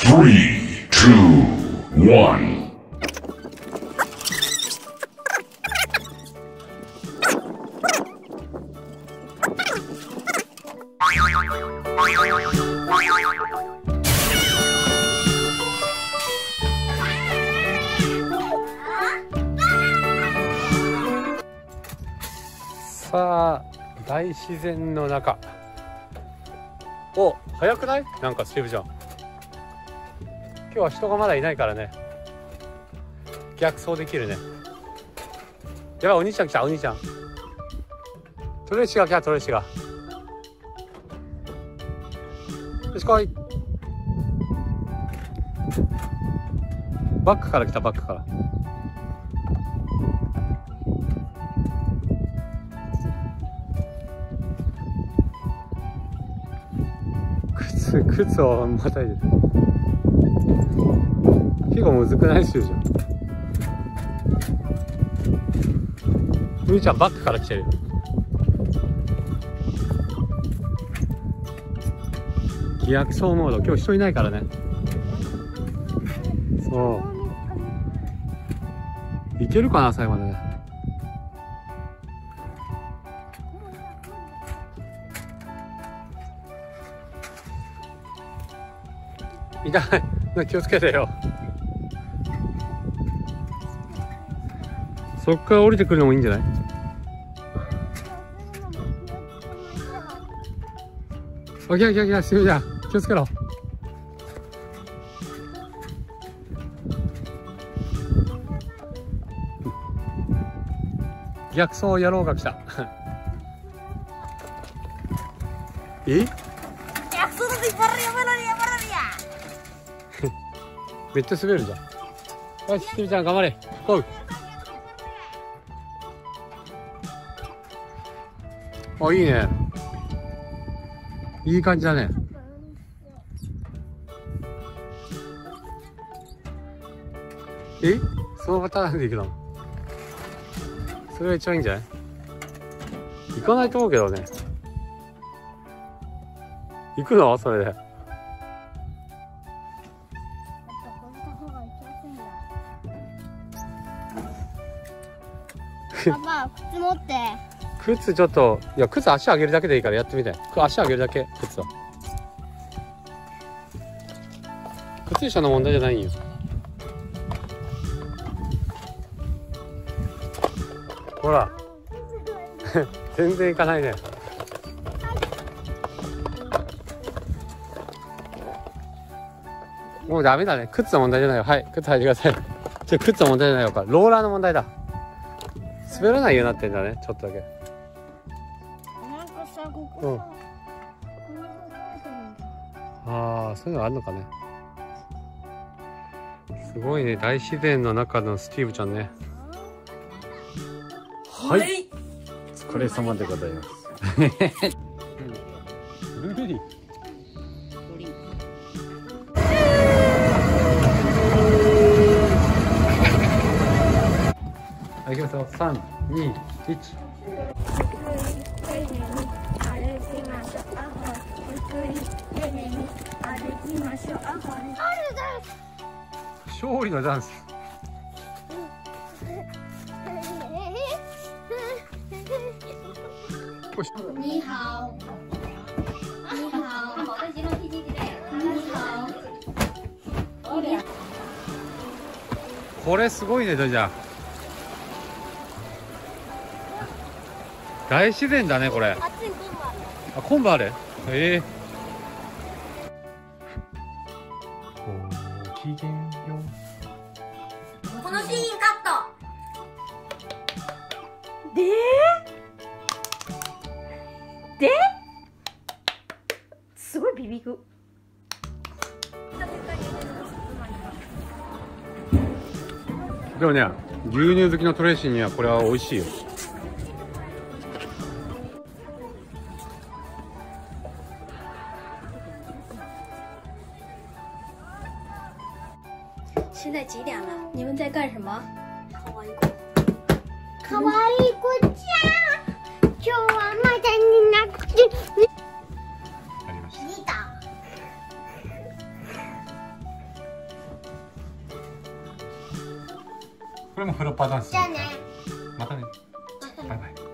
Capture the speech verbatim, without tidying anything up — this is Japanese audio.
three, two, one.さあ、大自然の中。お、早くない？なんかスティーブちゃん、今日は人がまだいないからね、逆走できるね。やばい、お兄ちゃん来た。お兄ちゃん、トレーシが来た。トレーシが、よし来い。バックから来た、バックから。靴、靴をまたいでる。結構むずくないしゅうじゃん。みーちゃんバックから来てるよ。逆走モード。今日人いないからね。そう。いけるかな、最後まで。痛い。気をつけてよ。そっから降りてくるのもいいんじゃない？おきゃおきゃおきゃ、すみません。気をつけろ。逆走野郎が来た。え？めっちゃ滑るじゃん。よし、スティーブちゃん頑張れ。ゴー。あ、いいね。いい感じだね。え？そのパターンで行くの？それが一番いいんじゃない？行かないと思うけどね。行くの？それで。パパ、靴持って。靴ちょっと、いや、靴足上げるだけでいいからやってみて。足上げるだけ、靴は。靴下の問題じゃないよ。ほら。全然いかないね。もうダメだね。靴の問題じゃないよ。はい、靴履いてください。じゃ、靴の問題じゃないよ。ローラーの問題だ。滑らないようになってんだね、ちょっとだけ。なんかさ、ここさ、うん、ああ、そういうのあるのかね。すごいね、大自然の中のスティーブちゃんね。はい、はい、お疲れ様でございます。ブルーリー。ありがとう。さん、に、いち。勝利のダンス。你好。你好。これすごいね、ドジャー。大自然だね、これ。あ、昆布ある。ええー。ごきげんよう。このシーンカット。でー。で。すごいビビく。でもね、牛乳好きのトレーシーにはこれは美味しいよ。现在几点了？你们在干什么？かわいい子。かわいい子ちゃん。今日はまだになくて。ありました。これもフロッパーダンス。じゃあね。またね。バイバイ。